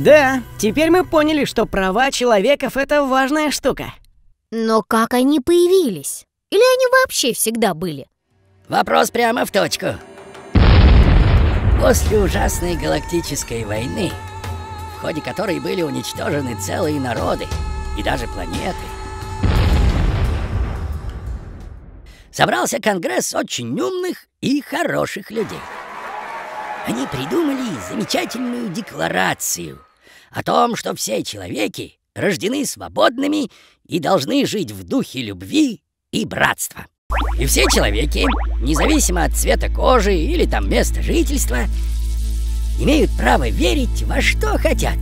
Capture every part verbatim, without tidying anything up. Да, теперь мы поняли, что права человеков — это важная штука. Но как они появились? Или они вообще всегда были? Вопрос прямо в точку. После ужасной галактической войны, в ходе которой были уничтожены целые народы и даже планеты, собрался конгресс очень умных и хороших людей. Они придумали замечательную декларацию о том, что все человеки рождены свободными и должны жить в духе любви и братства. И все человеки, независимо от цвета кожи или там места жительства, имеют право верить во что хотят,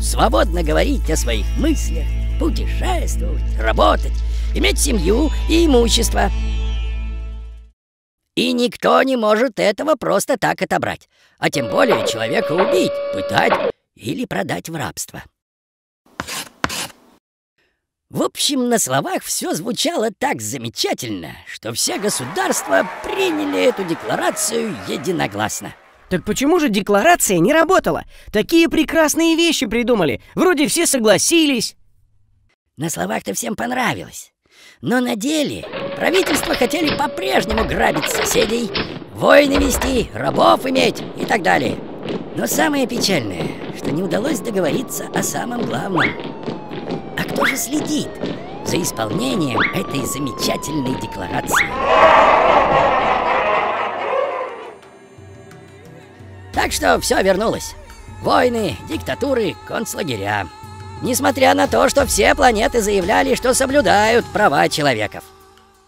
свободно говорить о своих мыслях, путешествовать, работать, иметь семью и имущество. И никто не может этого просто так отобрать, а тем более человека убить, пытать или продать в рабство. В общем, на словах все звучало так замечательно, что все государства приняли эту декларацию единогласно. Так почему же декларация не работала? Такие прекрасные вещи придумали, вроде все согласились. На словах-то всем понравилось. Но на деле правительства хотели по-прежнему грабить соседей, войны вести, рабов иметь и так далее. Но самое печальное, что не удалось договориться о самом главном. А кто же следит за исполнением этой замечательной декларации? Так что все вернулось. Войны, диктатуры, концлагеря. Несмотря на то, что все планеты заявляли, что соблюдают права человеков.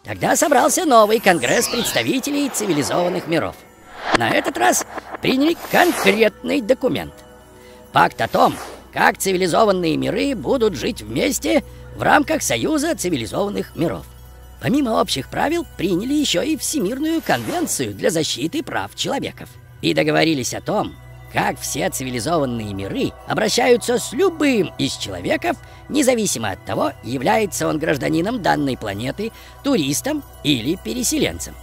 Тогда собрался новый конгресс представителей цивилизованных миров. На этот раз приняли конкретный документ. Пакт о том, как цивилизованные миры будут жить вместе в рамках Союза цивилизованных миров. Помимо общих правил, приняли еще и Всемирную конвенцию для защиты прав человеков. И договорились о том, как все цивилизованные миры обращаются с любым из человеков, независимо от того, является он гражданином данной планеты, туристом или переселенцем.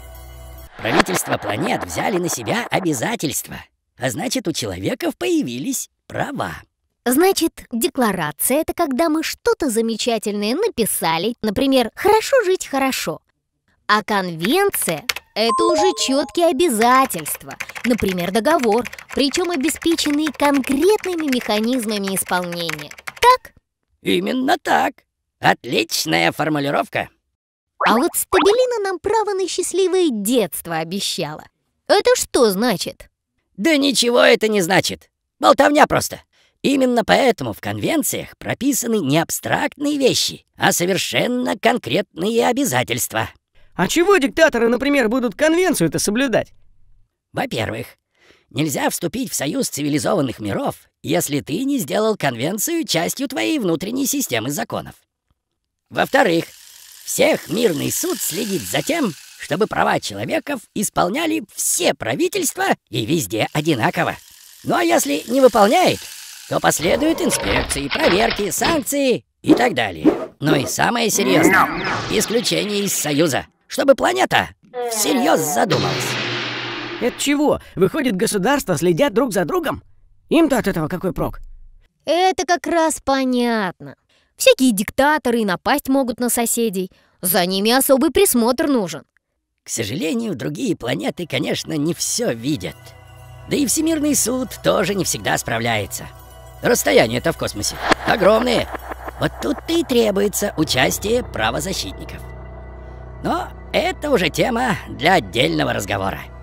Правительства планет взяли на себя обязательства, а значит, у человеков появились права. Значит, декларация — это когда мы что-то замечательное написали, например, «хорошо жить хорошо», а конвенция — это уже четкие обязательства, например, договор, причем обеспеченный конкретными механизмами исполнения. Так? Именно так. Отличная формулировка. А вот Стабилина нам право на счастливое детство обещала. Это что значит? Да ничего это не значит. Болтовня просто. Именно поэтому в конвенциях прописаны не абстрактные вещи, а совершенно конкретные обязательства. А чего диктаторы, например, будут конвенцию-то соблюдать? Во-первых, нельзя вступить в Союз цивилизованных миров, если ты не сделал конвенцию частью твоей внутренней системы законов. Во-вторых, всех мирный суд следит за тем, чтобы права человеков исполняли все правительства и везде одинаково. Ну а если не выполняет, то последуют инспекции, проверки, санкции и так далее. Ну и самое серьезное — исключение из Союза, чтобы планета всерьез задумалась. Это чего? Выходит, государства следят друг за другом? Им-то от этого какой прок? Это как раз понятно. Всякие диктаторы и напасть могут на соседей. За ними особый присмотр нужен. К сожалению, другие планеты, конечно, не все видят. Да и Всемирный суд тоже не всегда справляется. Расстояния-то в космосе огромные. Вот тут-то и требуется участие правозащитников. Но это уже тема для отдельного разговора.